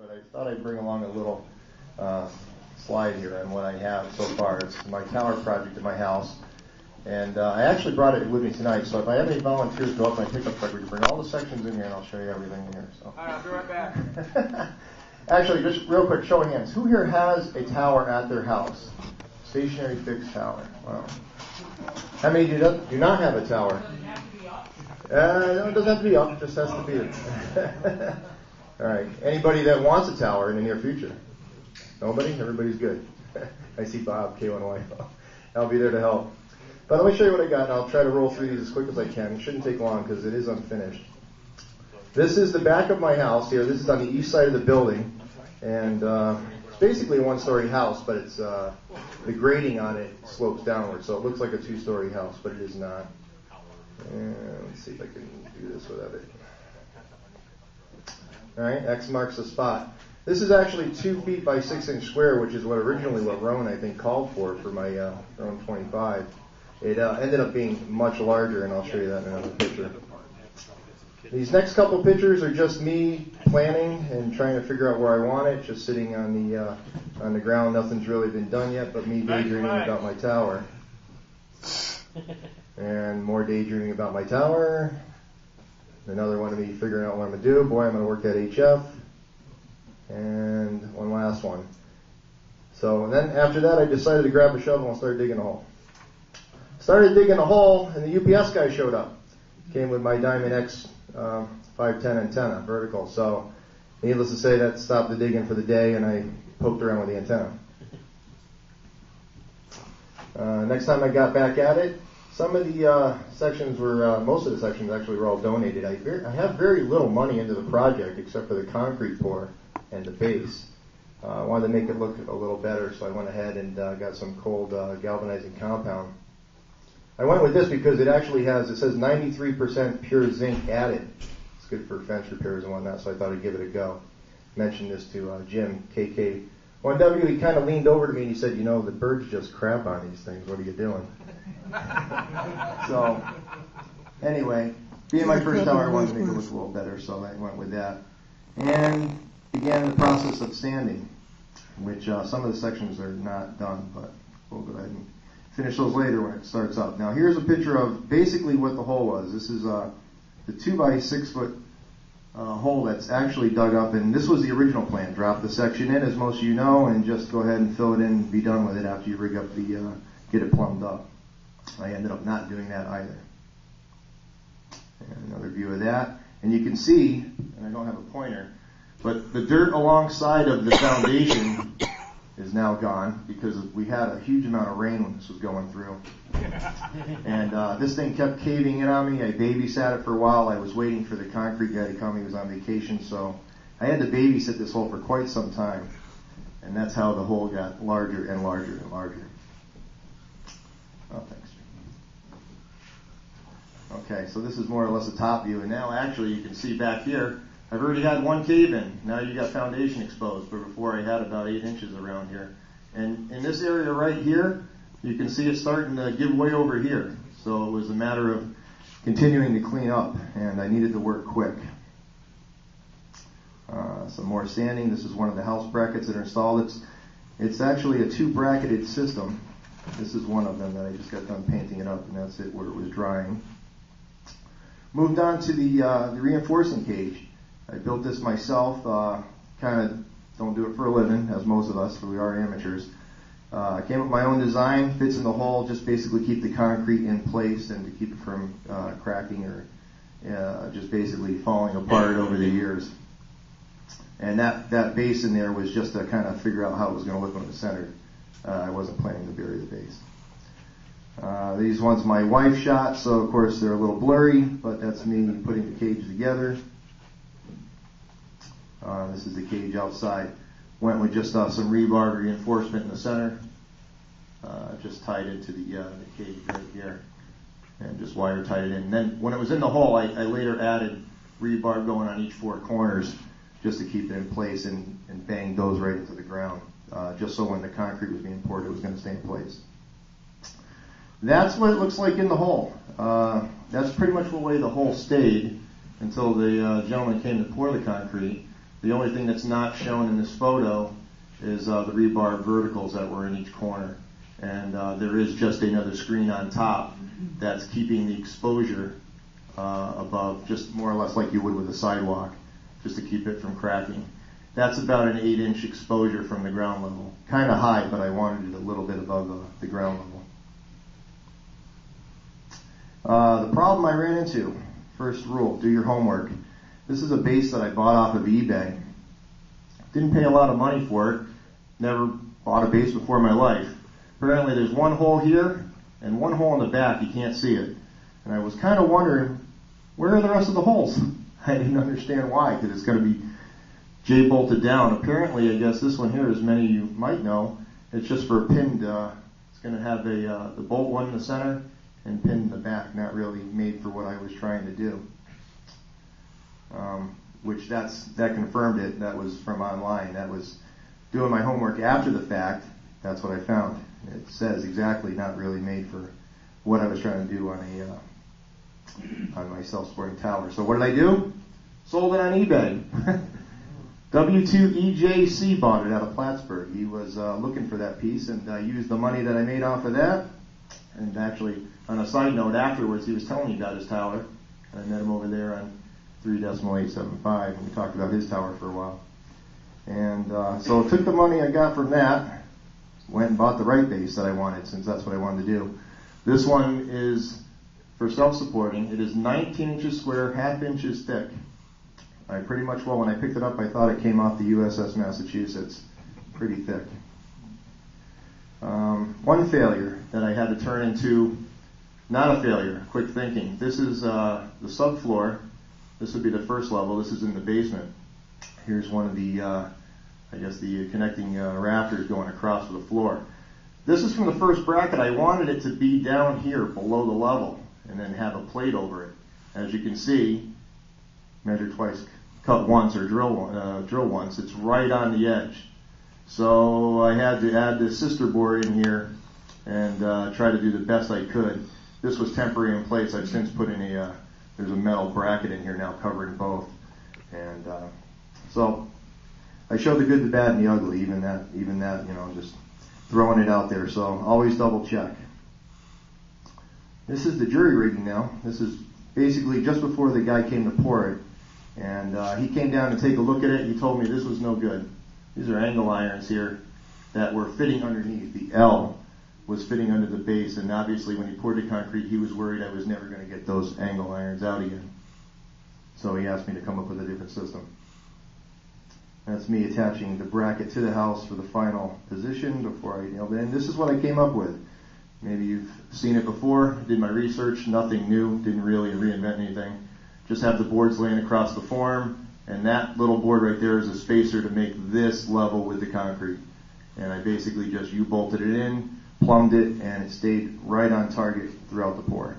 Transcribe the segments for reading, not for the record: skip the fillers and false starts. but I thought I'd bring along a little slide here on what I have so far. It's my tower project at my house, and I actually brought it with me tonight, so if I have any volunteers go up my pickup truck, we can bring all the sections in here and I'll show you everything in here. So. All right, I'll be right back. Actually, just real quick, show of hands. Who here has a tower at their house? Stationary fixed tower. Wow. How many do not have a tower? No, it doesn't have to be up, it just has to be it. All right. Anybody that wants a tower in the near future? Nobody? Everybody's good. I see Bob, K1Y. I'll be there to help. But let me show you what I got, and I'll try to roll through these as quick as I can. It shouldn't take long because it is unfinished. This is the back of my house here. This is on the east side of the building. And it's basically a one-story house, but it's the grading on it slopes downward. So it looks like a two-story house, but it is not. And let's see if I can do this without it. All right, X marks the spot. This is actually 2 feet by 6 inch square, which is what originally what Rohn, I think, called for my Rohn 25. It ended up being much larger, and I'll show you that in another picture. These next couple pictures are just me planning and trying to figure out where I want it, just sitting on the ground. Nothing's really been done yet, but me daydreaming about my tower. And more daydreaming about my tower. Another one of me figuring out what I'm going to do. Boy, I'm going to work at HF. And one last one. So then after that, I decided to grab a shovel and start digging a hole. Started digging a hole, and the UPS guy showed up. Came with my Diamond X 510 antenna, vertical. So needless to say, that stopped the digging for the day, and I poked around with the antenna. Next time I got back at it, some of the sections were, most of the sections actually were all donated. I have very little money into the project except for the concrete pour and the base. I wanted to make it look a little better, so I went ahead and got some cold galvanizing compound. I went with this because it actually has, it says 93% pure zinc added. It's good for fence repairs and whatnot, so I thought I'd give it a go. Mentioned this to Jim, KK1W. He kind of leaned over to me and he said, you know, the birds just crap on these things. What are you doing? So, anyway, being my first tower, I wanted to make it look a little better, so I went with that. And began the process of sanding, which some of the sections are not done, but we'll go ahead and finish those later when it starts up. Now, here's a picture of basically what the hole was. This is the 2 by 6 foot hole that's actually dug up, and this was the original plan. Drop the section in, as most of you know, and just go ahead and fill it in and be done with it after you rig up the, get it plumbed up. I ended up not doing that either. And another view of that. And you can see, and I don't have a pointer, but the dirt alongside of the foundation is now gone because we had a huge amount of rain when this was going through. And this thing kept caving in on me. I babysat it for a while. I was waiting for the concrete guy to come. He was on vacation, so I had to babysit this hole for quite some time. And that's how the hole got larger and larger and larger. Oh, thanks. Okay, so this is more or less a top view, and now actually you can see back here, I've already had one cave in. Now you got foundation exposed, but before I had about 8 inches around here. And in this area right here, you can see it starting to give way over here. So it was a matter of continuing to clean up, and I needed to work quick. Some more sanding. This is one of the house brackets that are installed. It's actually a two-bracketed system. This is one of them that I just got done painting it up, and that's it where it was drying. Moved on to the reinforcing cage. I built this myself, kind of don't do it for a living, as most of us, but we are amateurs. I came up with my own design, fits in the hole, just basically keep the concrete in place and to keep it from cracking or just basically falling apart over the years. And that base in there was just to kind of figure out how it was going to look when it was centered. I wasn't planning to bury the base. These ones my wife shot, so of course they're a little blurry, but that's me putting the cage together. This is the cage outside. Went with just some rebar reinforcement in the center, just tied into the cage right here, and just wire tied it in. And then when it was in the hole, I later added rebar going on each four corners just to keep it in place and banged those right into the ground, just so when the concrete was being poured, it was going to stay in place. That's what it looks like in the hole. That's pretty much the way the hole stayed until the gentleman came to pour the concrete. The only thing that's not shown in this photo is the rebar verticals that were in each corner. And there is just another screen on top that's keeping the exposure above, just more or less like you would with a sidewalk, just to keep it from cracking. That's about an 8-inch exposure from the ground level. Kind of high, but I wanted it a little bit above the ground level. The problem I ran into, first rule, do your homework. This is a base that I bought off of eBay. Didn't pay a lot of money for it. Never bought a base before in my life. Apparently there's one hole here and one hole in the back. You can't see it. And I was kind of wondering, where are the rest of the holes? I didn't understand why, because it's going to be J-bolted down. Apparently, I guess this one here, as many of you might know, it's just for a pinned, it's going to have a, the bolt one in the center and pinned in the back, not really made for what I was trying to do. Which that confirmed it. That was from online. That was doing my homework after the fact. That's what I found. It says exactly not really made for what I was trying to do on a on my self-supporting tower. So what did I do? Sold it on eBay. W2EJC bought it out of Plattsburgh. He was looking for that piece, and I used the money that I made off of that. And actually, on a side note, afterwards he was telling me about his tower. And I met him over there on 3.875, and we talked about his tower for a while. And so I took the money I got from that, went and bought the right base that I wanted, since that's what I wanted to do. This one is for self-supporting. It is 19 inches square, ½ inch thick. I pretty much, well, when I picked it up, I thought it came off the USS Massachusetts. Pretty thick. One failure that I had to turn into, not a failure, quick thinking. This is the subfloor. This would be the first level. This is in the basement. Here's one of the, I guess, the connecting rafters going across to the floor. This is from the first bracket. I wanted it to be down here below the level and then have a plate over it. As you can see, measure twice, cut once, or drill once. It's right on the edge. So I had to add this sister board in here and try to do the best I could. This was temporary in place. I've since put in a... There's a metal bracket in here now covering both, and so I showed the good, the bad, and the ugly. Even that, you know, just throwing it out there. So always double check. This is the jury rigging now. This is basically just before the guy came to pour it, and he came down to take a look at it. He told me this was no good. These are angle irons here that were fitting underneath. The L was fitting under the base, and obviously when he poured the concrete, he was worried I was never going to get those angle irons out again. So he asked me to come up with a different system. That's me attaching the bracket to the house for the final position before I nailed it in. This is what I came up with. Maybe you've seen it before. I did my research, nothing new, didn't really reinvent anything. Just have the boards laying across the form, and that little board right there is a spacer to make this level with the concrete. And I basically just U-bolted it in, plumbed it, and it stayed right on target throughout the pour.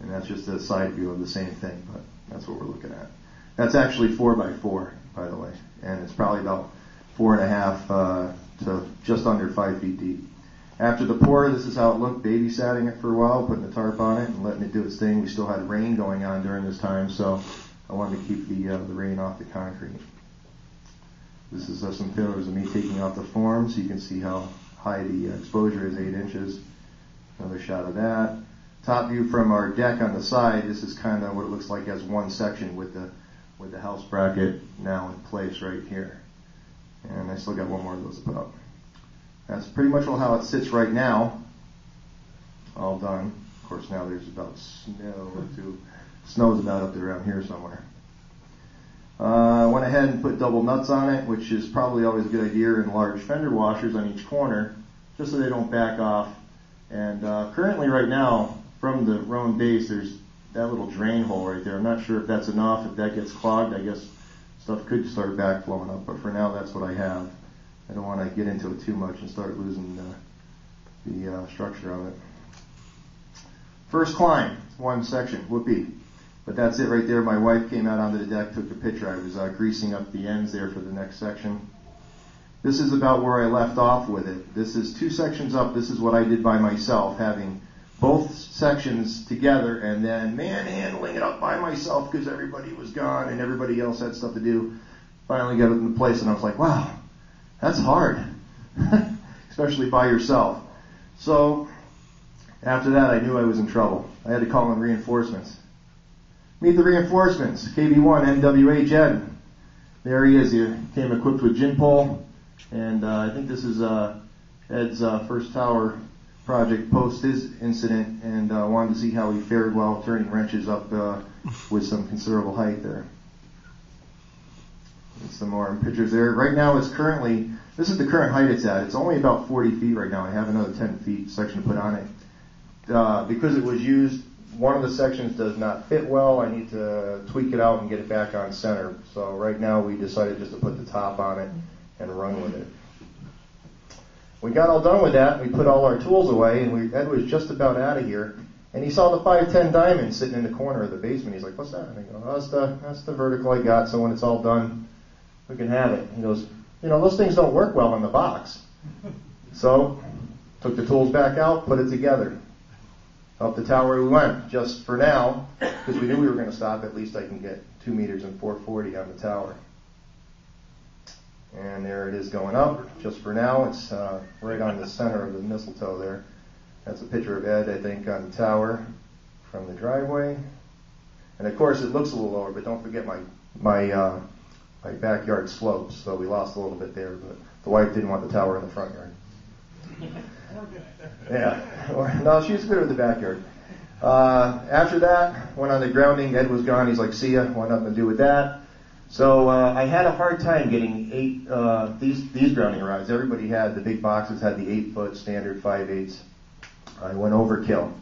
And that's just a side view of the same thing, but that's what we're looking at. That's actually 4x4, by the way, and it's probably about 4.5 to just under 5 feet deep. After the pour, this is how it looked, babysatting it for a while, putting the tarp on it, and letting it do its thing. We still had rain going on during this time, so I wanted to keep the rain off the concrete. This is some photos of me taking off the form, so you can see how high the exposure is, 8 inches. Another shot of that. Top view from our deck on the side. This is kind of what it looks like as one section with the house bracket now in place right here. And I still got one more of those to put up. That's pretty much all how it sits right now. All done. Of course, now there's about snow or two. Snow's about up there around here somewhere. I went ahead and put double nuts on it, which is probably always a good idea, and large fender washers on each corner, just so they don't back off. And currently right now, from the Rohn base, there's that little drain hole right there. I'm not sure if that's enough. If that gets clogged, I guess stuff could start backflowing up, but for now that's what I have. I don't want to get into it too much and start losing the structure of it. First climb, one section, whoopee. But that's it right there. My wife came out onto the deck, took a picture. I was greasing up the ends there for the next section. This is about where I left off with it. This is 2 sections up. This is what I did by myself, having both sections together and then manhandling it up by myself because everybody was gone and everybody else had stuff to do. Finally got it in place and I was like, wow, that's hard, especially by yourself. So after that, I knew I was in trouble. I had to call in reinforcements. Meet the reinforcements, KB1 NWHN. There he is. He came equipped with gin pole, and I think this is Ed's first tower project post his incident, and wanted to see how he fared while turning wrenches up with some considerable height there. And some more pictures there. Right now it's currently, this is the current height it's at. It's only about 40 feet right now. I have another 10 feet section to put on it. Because it was used, one of the sections does not fit well. I need to tweak it out and get it back on center. So right now we decided just to put the top on it and run with it. We got all done with that. We put all our tools away, and Ed was just about out of here. And he saw the 510 Diamond sitting in the corner of the basement. He's like, what's that? And I go, oh, that's the vertical I got, so when it's all done, we can have it. He goes, you know, those things don't work well in the box. So took the tools back out, put it together. Up the tower we went, just for now, because we knew we were going to stop. At least I can get 2 meters and 440 on the tower. And there it is going up. Just for now, it's right on the center of the mistletoe there. That's a picture of Ed, I think, on the tower from the driveway. And of course, it looks a little lower, but don't forget my backyard slopes, so we lost a little bit there. But the wife didn't want the tower in the front yard. Yeah, no, she's good with the backyard. After that, went on the grounding. Ed was gone. He's like, see ya. Want nothing to do with that. So I had a hard time getting these grounding rods. Everybody had, the big boxes had the 8-foot standard 5/8. I went overkill,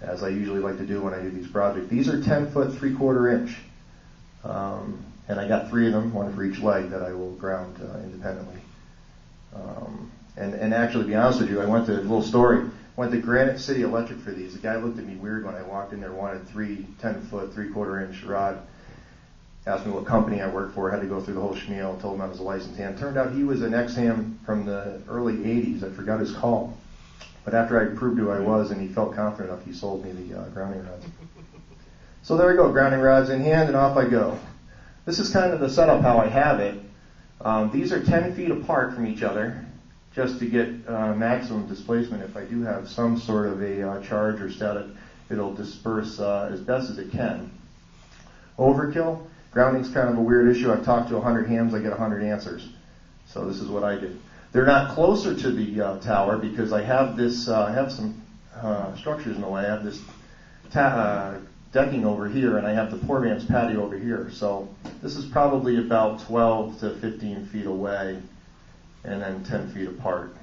as I usually like to do when I do these projects. These are 10-foot 3/4 inch, and I got 3 of them, one for each leg that I will ground independently. And actually, to be honest with you, I went to, a little story, went to Granite City Electric for these. The guy looked at me weird when I walked in there, wanted 3 10-foot 3/4 inch rod. Asked me what company I worked for. I had to go through the whole schmeal. Told him I was a licensed ham. Turned out he was an ex-ham from the early 80s. I forgot his call. But after I proved who I was and he felt confident enough, he sold me the grounding rods. So there we go, grounding rods in hand, and off I go. This is kind of the setup how I have it. These are 10 feet apart from each other just to get maximum displacement. If I do have some sort of a charge or static, it'll disperse as best as it can. Overkill. Grounding's kind of a weird issue. I've talked to 100 hams, I get 100 answers. So this is what I did. They're not closer to the tower because I have this, I have some structures in the way. I have this decking over here, and I have the poor man's patio over here. So this is probably about 12 to 15 feet away, and then 10 feet apart.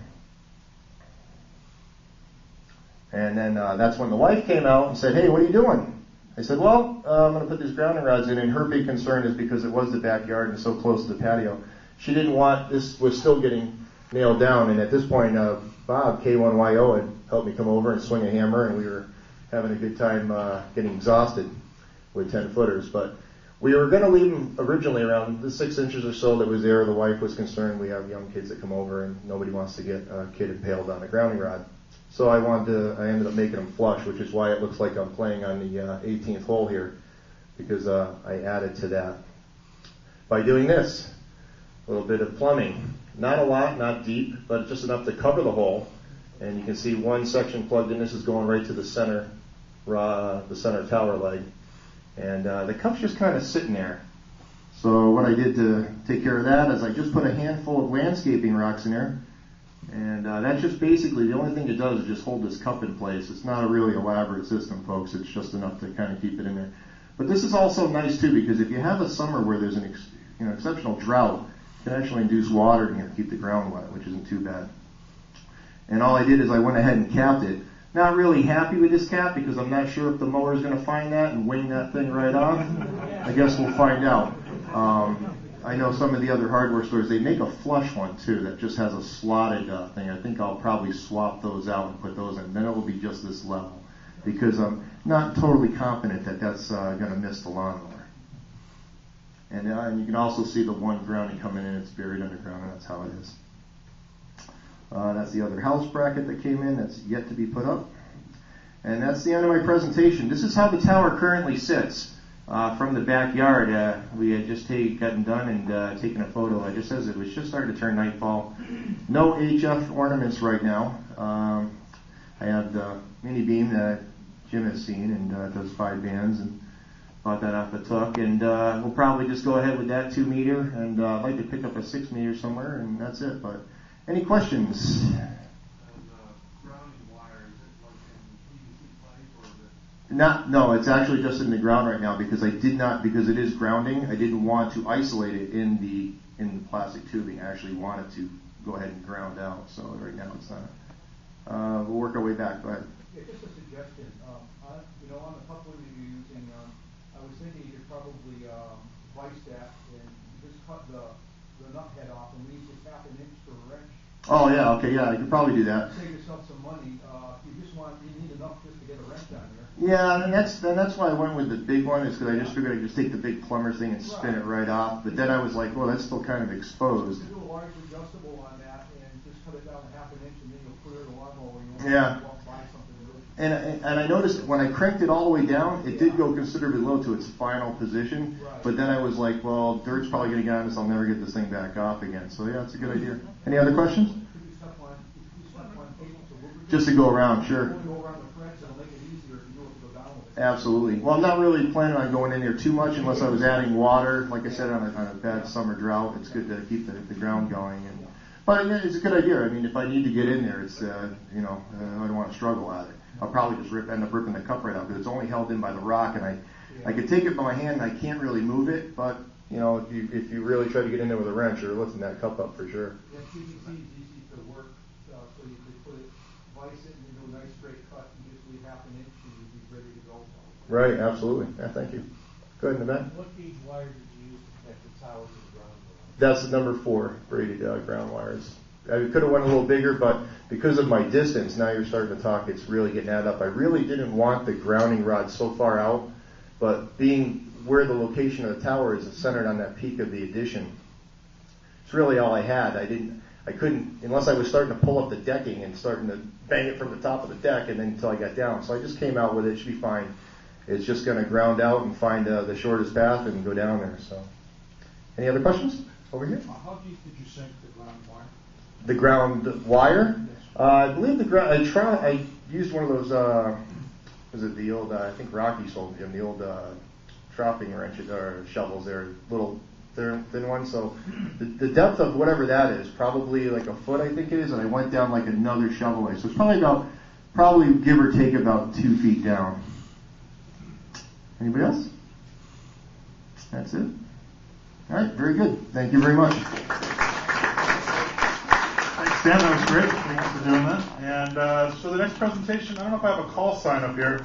And then that's when the wife came out and said, hey, what are you doing? I said, well, I'm going to put these grounding rods in, and her big concern is because it was the backyard and so close to the patio. She didn't want, this was still getting nailed down, and at this point, Bob, K1YO, had helped me come over and swing a hammer, and we were having a good time getting exhausted with 10-footers. But we were going to leave them originally around the 6 inches or so that was there. The wife was concerned. We have young kids that come over, and nobody wants to get a kid impaled on a grounding rod. So I ended up making them flush, which is why it looks like I'm playing on the 18th hole here, because I added to that by doing this, a little bit of plumbing. Not a lot, not deep, but just enough to cover the hole. And you can see one section plugged in. This is going right to the center tower leg, and the cup's just kind of sitting there. So what I did to take care of that is I just put a handful of landscaping rocks in there. And that's just basically, the only thing it does is just hold this cup in place. It's not a really elaborate system, folks. It's just enough to kind of keep it in there. But this is also nice, too, because if you have a summer where there's an exceptional drought, it can actually induce water and keep the ground wet, which isn't too bad. And all I did is I went ahead and capped it. Not really happy with this cap because I'm not sure if the mower is going to find that and wing that thing right off. I guess we'll find out. I know some of the other hardware stores, they make a flush one, too, that just has a slotted thing. I think I'll probably swap those out and put those in. Then it will be just this level because I'm not totally confident that that's going to miss the lawnmower. And you can also see the one grounding coming in. It's buried underground, and that's how it is. That's the other house bracket that came in. That's yet to be put up. And that's the end of my presentation. This is how the tower currently sits from the backyard. We had just gotten done and taken a photo. I just said it was just starting to turn nightfall. No HF ornaments right now. I have the mini beam that Jim has seen and does 5 bands, and bought that off the Tuck. And we'll probably just go ahead with that 2 meter, and I'd like to pick up a 6 meter somewhere, and that's it. But any questions? No, it's actually just in the ground right now because I did not, because it is grounding, I didn't want to isolate it in the plastic tubing. I actually wanted to go ahead and ground out, so right now it's not. We'll work our way back, go ahead. Yeah, just a suggestion. On the coupling that you're using, I was thinking you could probably vice that and just cut the nut head off and leave just ½ an inch for a wrench. Oh, yeah, okay, yeah, you could probably do that. Save yourself some money. You need enough just to get a wrench on there. Yeah, and that's why I went with the big one, is because I just figured I'd just take the big plumber's thing and spin it right off. But then I was like, well, that's still kind of exposed. You do a large adjustable on that and just cut it down ½ an inch, and then you'll put it in a lawnmower when you want to walk by something really. And I noticed when I cranked it all the way down, it did go considerably low to its final position. Right. But then I was like, well, dirt's probably going to get on this. I'll never get this thing back off again. So, yeah, it's a good idea. Any other questions? Just to go around, sure. Absolutely. Well, I'm not really planning on going in there too much unless I was adding water. Like I said, on a bad summer drought, it's good to keep the ground going. But it's a good idea. I mean, if I need to get in there, it's I don't want to struggle at it. I'll probably just end up ripping the cup right out because it's only held in by the rock, and I could take it by my hand, and I can't really move it. But if you really try to get in there with a wrench, you're lifting that cup up for sure. Yeah, PVC is easy to work, so you could put it, vice it, and do a nice straight cut, and just leave ½ an inch. Right, absolutely. Yeah, thank you. Go ahead in the back. What gauge wire did you use to connect the tower to the ground wire? That's the number 4 braided ground wires. I could have went a little bigger, but because of my distance, now you're starting to talk, it's really getting added up. I really didn't want the grounding rod so far out, but being where the location of the tower is, it's centered on that peak of the addition. It's really all I had. I couldn't, unless I was starting to pull up the decking and starting to bang it from the top of the deck and then until I got down. So I just came out with it. It should be fine. It's just going to ground out and find the shortest path and go down there. So, any other questions over here? How deep did you sink the ground wire? The ground wire? Yes. I believe the ground. I used one of those. Was it the old? I think Rocky sold them. The old trapping wrenches or shovels. They're little thin ones. So the depth of whatever that is, probably like a foot, I think it is. And I went down like another shovel way. So it's probably give or take about 2 feet down. Anybody else? That's it. All right, very good. Thank you very much. Thanks, Dan. That was great. Thanks for doing that. And so the next presentation, I don't know if I have a call sign up here.